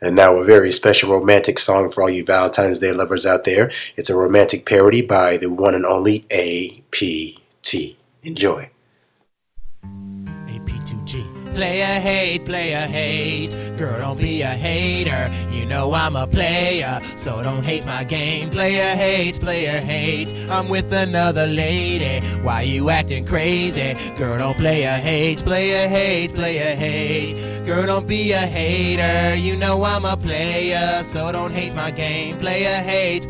And now a very special romantic song for all you Valentine's Day lovers out there. It's a romantic parody by the one and only A.P.T. Enjoy. A.P.T.G. Play a hate, girl don't be a hater, you know I'm a player, so don't hate my game. Play a hate, I'm with another lady, why you acting crazy, girl don't play a hate, girl don't be a hater, you know I'm a player, so don't hate my game. Play a hate,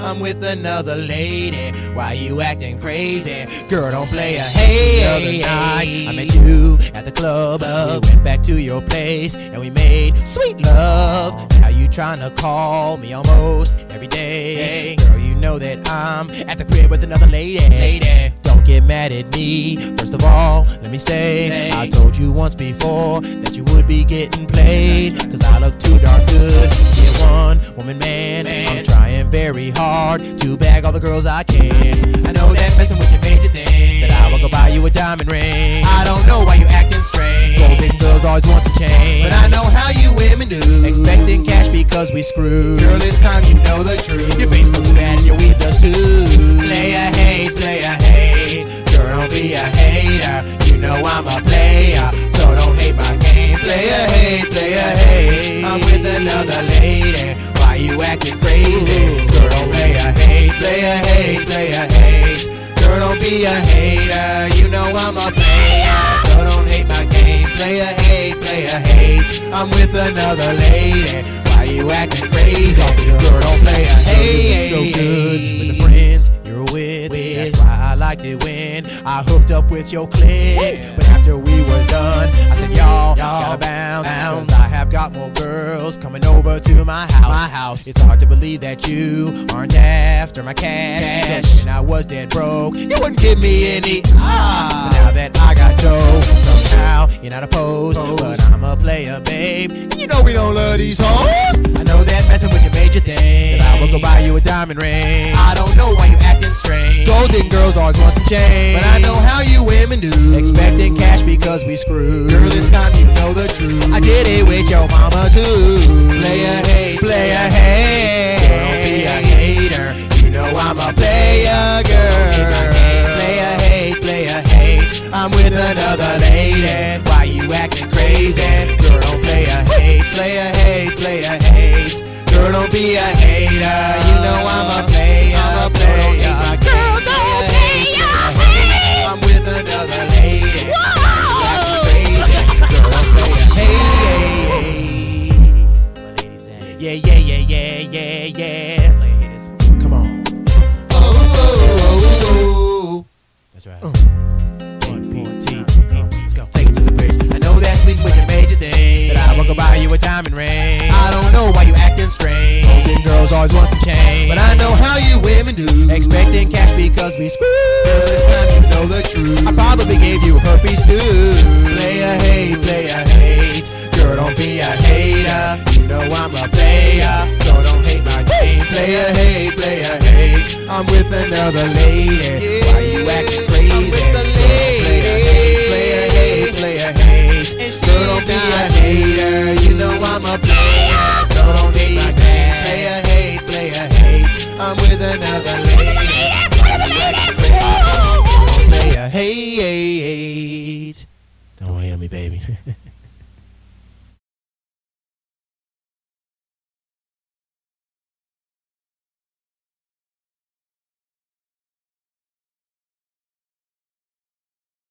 I'm with another lady, why you acting crazy, girl don't play a hate. The other night I met you at the club, we went back to your place and we made sweet love. Now you tryna call me almost every day. Girl, you know that I'm at the crib with another lady. Don't get mad at me. First of all, let me say, I told you once before that you would be getting played, cause I look too darn good to be a one woman man. I'm trying very hard to bag all the girls I can. I know that messing with your major thing, that I will go buy you a diamond ring. I don't know why you acting strange, golden girls always want some change, but I know how you women do, expecting cash because we screwed. Girl, it's time you know the truth, your face looks bad and your weed does too. Play a hate, girl don't be a hater, you know I'm a player, so don't hate my game. Play a hate, I'm with another lady, why you acting crazy, girl don't play a hate, girl don't be a hater, you know I'm a player, so don't hate my game. Play a hate, I'm with another lady, why you acting crazy, girl don't play a hate. So good with the friends you're with, that's why I liked it when I hooked up with your clique. But after we were done, I said y'all gotta bounce, cause I have got more girls coming over to my house. It's hard to believe that you aren't after my cash. And I was dead broke, you wouldn't give me any. But now that I got dough, somehow you're not opposed, but I'm a player, babe, and you know we don't love these hoes. I know that messing with your major thing, that I will go buy you a diamond ring. I don't know why you acting strange, golden girls always want some change, but I know how you women do, expecting cash because we screwed. Girl, it's time you know the truth, I did it with your mama too. Play a hate, girl don't be a hater, you know I'm a player, girl. Play a hate, I'm with another lady, why you acting crazy, girl don't play a hate, girl don't be a hater, you know I'm a player, so don't hate my game. Girl don't be a hater, I'm with another lady, whoa, girl don't play a hate. Yeah. Right. Let's go. Take it to the bridge. I know that sleep was your major thing, that I will go buy you a diamond ring. I don't know why you acting strange, golden girls always want some change, but I know how you women do, expecting cash because we screwed. Girl, it's time you know the truth, I probably gave you herpes too. Play a hate, girl don't be a hater, you know I'm a player, so don't hate my game. Play a hate, I'm with another lady, why you acting crazy? I'm with another lady. Play a hate. Don't hate on me, baby.